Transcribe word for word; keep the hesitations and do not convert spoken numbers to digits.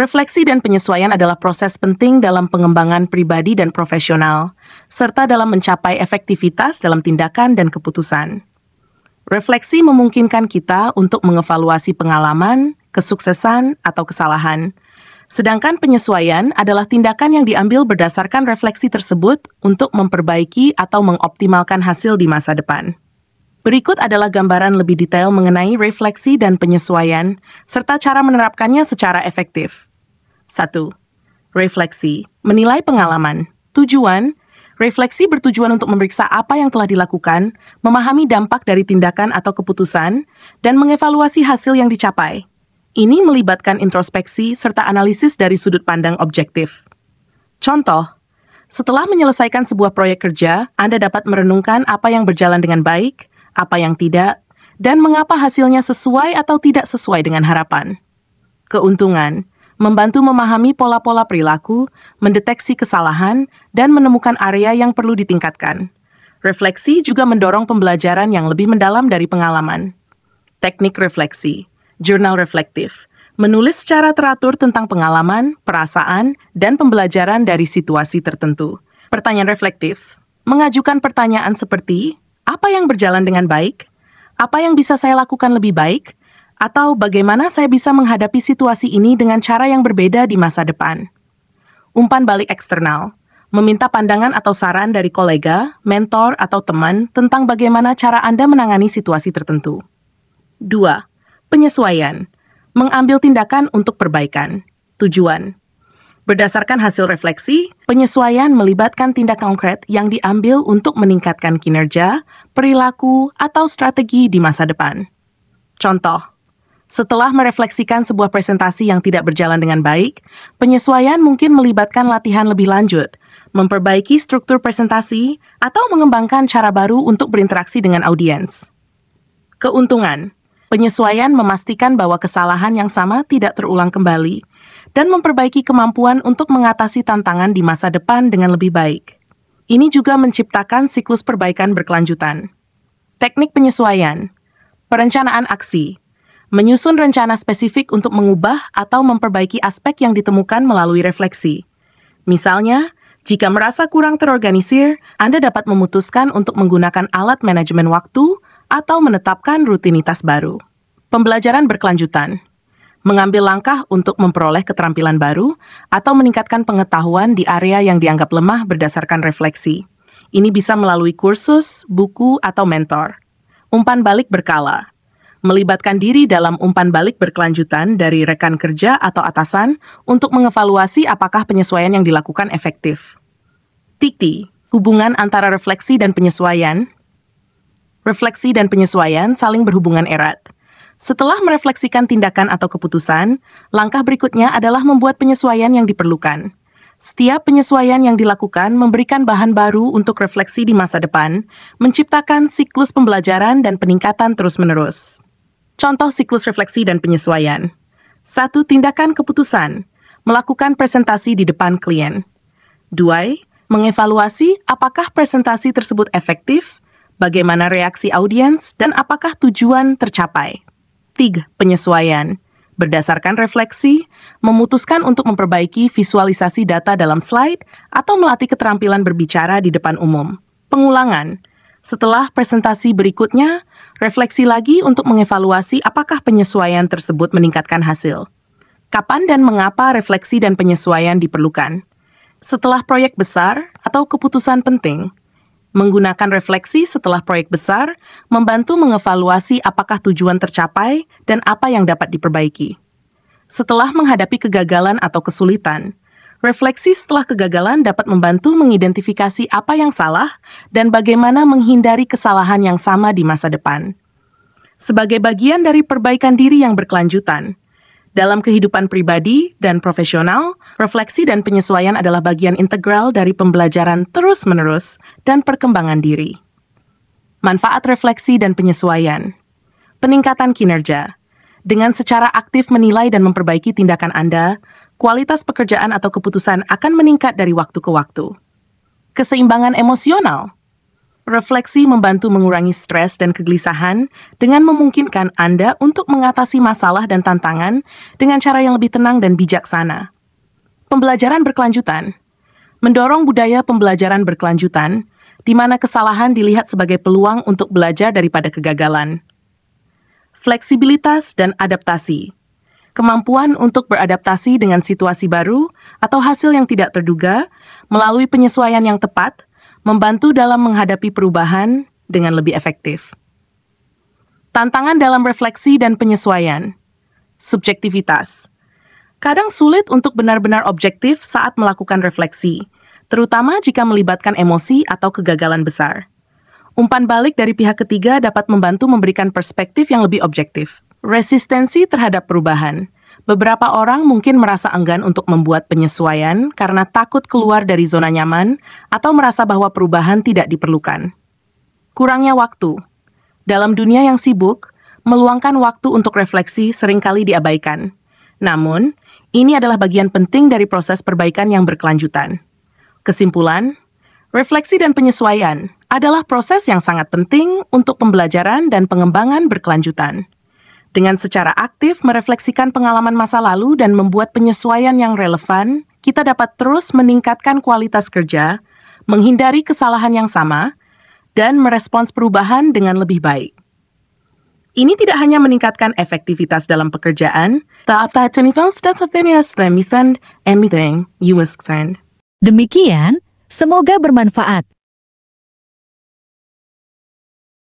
Refleksi dan penyesuaian adalah proses penting dalam pengembangan pribadi dan profesional, serta dalam mencapai efektivitas dalam tindakan dan keputusan. Refleksi memungkinkan kita untuk mengevaluasi pengalaman, kesuksesan, atau kesalahan. Sedangkan penyesuaian adalah tindakan yang diambil berdasarkan refleksi tersebut untuk memperbaiki atau mengoptimalkan hasil di masa depan. Berikut adalah gambaran lebih detail mengenai refleksi dan penyesuaian, serta cara menerapkannya secara efektif. satu. Refleksi, menilai pengalaman. Tujuan, refleksi bertujuan untuk memeriksa apa yang telah dilakukan, memahami dampak dari tindakan atau keputusan, dan mengevaluasi hasil yang dicapai. Ini melibatkan introspeksi serta analisis dari sudut pandang objektif. Contoh, setelah menyelesaikan sebuah proyek kerja, Anda dapat merenungkan apa yang berjalan dengan baik, apa yang tidak, dan mengapa hasilnya sesuai atau tidak sesuai dengan harapan. Keuntungan, membantu memahami pola-pola perilaku, mendeteksi kesalahan, dan menemukan area yang perlu ditingkatkan. Refleksi juga mendorong pembelajaran yang lebih mendalam dari pengalaman. Teknik refleksi, jurnal reflektif, menulis secara teratur tentang pengalaman, perasaan, dan pembelajaran dari situasi tertentu. Pertanyaan reflektif, mengajukan pertanyaan seperti, apa yang berjalan dengan baik? Apa yang bisa saya lakukan lebih baik? Atau bagaimana saya bisa menghadapi situasi ini dengan cara yang berbeda di masa depan? Umpan balik eksternal, meminta pandangan atau saran dari kolega, mentor, atau teman tentang bagaimana cara Anda menangani situasi tertentu. dua. Penyesuaian, mengambil tindakan untuk perbaikan. Tujuan, berdasarkan hasil refleksi, penyesuaian melibatkan tindak konkret yang diambil untuk meningkatkan kinerja, perilaku, atau strategi di masa depan. Contoh, setelah merefleksikan sebuah presentasi yang tidak berjalan dengan baik, penyesuaian mungkin melibatkan latihan lebih lanjut, memperbaiki struktur presentasi, atau mengembangkan cara baru untuk berinteraksi dengan audiens. Keuntungan, penyesuaian memastikan bahwa kesalahan yang sama tidak terulang kembali, dan memperbaiki kemampuan untuk mengatasi tantangan di masa depan dengan lebih baik. Ini juga menciptakan siklus perbaikan berkelanjutan. Teknik penyesuaian, perencanaan aksi, menyusun rencana spesifik untuk mengubah atau memperbaiki aspek yang ditemukan melalui refleksi. Misalnya, jika merasa kurang terorganisir, Anda dapat memutuskan untuk menggunakan alat manajemen waktu atau menetapkan rutinitas baru. Pembelajaran berkelanjutan, mengambil langkah untuk memperoleh keterampilan baru atau meningkatkan pengetahuan di area yang dianggap lemah berdasarkan refleksi. Ini bisa melalui kursus, buku, atau mentor. Umpan balik berkala, melibatkan diri dalam umpan balik berkelanjutan dari rekan kerja atau atasan untuk mengevaluasi apakah penyesuaian yang dilakukan efektif. Titik, hubungan antara refleksi dan penyesuaian. Refleksi dan penyesuaian saling berhubungan erat. Setelah merefleksikan tindakan atau keputusan, langkah berikutnya adalah membuat penyesuaian yang diperlukan. Setiap penyesuaian yang dilakukan memberikan bahan baru untuk refleksi di masa depan, menciptakan siklus pembelajaran dan peningkatan terus-menerus. Contoh siklus refleksi dan penyesuaian. satu. Tindakan keputusan, melakukan presentasi di depan klien. dua. Mengevaluasi apakah presentasi tersebut efektif, bagaimana reaksi audiens, dan apakah tujuan tercapai. tiga. Penyesuaian, berdasarkan refleksi, memutuskan untuk memperbaiki visualisasi data dalam slide atau melatih keterampilan berbicara di depan umum. Pengulangan, setelah presentasi berikutnya, refleksi lagi untuk mengevaluasi apakah penyesuaian tersebut meningkatkan hasil. Kapan dan mengapa refleksi dan penyesuaian diperlukan? Setelah proyek besar atau keputusan penting. Menggunakan refleksi setelah proyek besar membantu mengevaluasi apakah tujuan tercapai dan apa yang dapat diperbaiki. Setelah menghadapi kegagalan atau kesulitan, refleksi setelah kegagalan dapat membantu mengidentifikasi apa yang salah dan bagaimana menghindari kesalahan yang sama di masa depan. Sebagai bagian dari perbaikan diri yang berkelanjutan, dalam kehidupan pribadi dan profesional, refleksi dan penyesuaian adalah bagian integral dari pembelajaran terus-menerus dan perkembangan diri. Manfaat refleksi dan penyesuaian. Peningkatan kinerja. Dengan secara aktif menilai dan memperbaiki tindakan Anda, kualitas pekerjaan atau keputusan akan meningkat dari waktu ke waktu. Keseimbangan emosional. Refleksi membantu mengurangi stres dan kegelisahan dengan memungkinkan Anda untuk mengatasi masalah dan tantangan dengan cara yang lebih tenang dan bijaksana. Pembelajaran berkelanjutan mendorong budaya pembelajaran berkelanjutan, di mana kesalahan dilihat sebagai peluang untuk belajar daripada kegagalan. Fleksibilitas dan adaptasi kemampuan untuk beradaptasi dengan situasi baru atau hasil yang tidak terduga melalui penyesuaian yang tepat, membantu dalam menghadapi perubahan dengan lebih efektif. Tantangan dalam refleksi dan penyesuaian. Subjektivitas. Kadang sulit untuk benar-benar objektif saat melakukan refleksi, terutama jika melibatkan emosi atau kegagalan besar. Umpan balik dari pihak ketiga dapat membantu memberikan perspektif yang lebih objektif. Resistensi terhadap perubahan. Beberapa orang mungkin merasa enggan untuk membuat penyesuaian karena takut keluar dari zona nyaman atau merasa bahwa perubahan tidak diperlukan. Kurangnya waktu. Dalam dunia yang sibuk, meluangkan waktu untuk refleksi seringkali diabaikan. Namun, ini adalah bagian penting dari proses perbaikan yang berkelanjutan. Kesimpulan, refleksi dan penyesuaian adalah proses yang sangat penting untuk pembelajaran dan pengembangan berkelanjutan. Dengan secara aktif merefleksikan pengalaman masa lalu dan membuat penyesuaian yang relevan, kita dapat terus meningkatkan kualitas kerja, menghindari kesalahan yang sama, dan merespons perubahan dengan lebih baik. Ini tidak hanya meningkatkan efektivitas dalam pekerjaan, demikian, semoga bermanfaat.